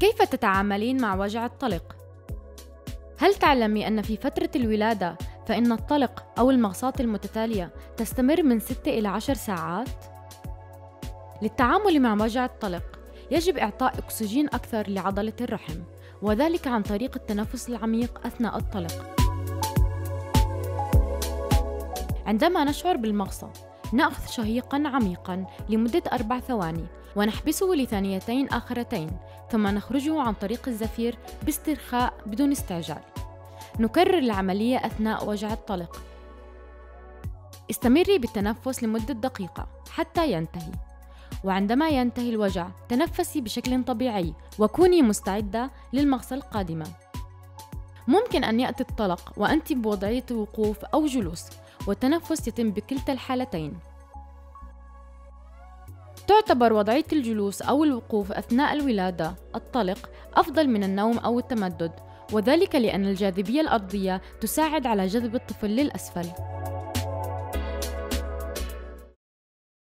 كيف تتعاملين مع وجع الطلق؟ هل تعلمي أن في فترة الولادة فإن الطلق أو المغصات المتتالية تستمر من 6 إلى 10 ساعات؟ للتعامل مع وجع الطلق يجب إعطاء أكسجين أكثر لعضلة الرحم، وذلك عن طريق التنفس العميق أثناء الطلق. عندما نشعر بالمغصة نأخذ شهيقاً عميقاً لمدة 4 ثواني ونحبسه لثانيتين آخرتين، ثم نخرجه عن طريق الزفير باسترخاء بدون استعجال. نكرر العملية أثناء وجع الطلق. استمري بالتنفس لمدة دقيقة حتى ينتهي، وعندما ينتهي الوجع تنفسي بشكل طبيعي وكوني مستعدة للمغصة القادمة. ممكن أن يأتي الطلق وأنت بوضعية وقوف أو جلوس، والتنفس يتم بكلتا الحالتين. تعتبر وضعية الجلوس أو الوقوف أثناء الولادة الطلق أفضل من النوم أو التمدد، وذلك لأن الجاذبية الأرضية تساعد على جذب الطفل للأسفل.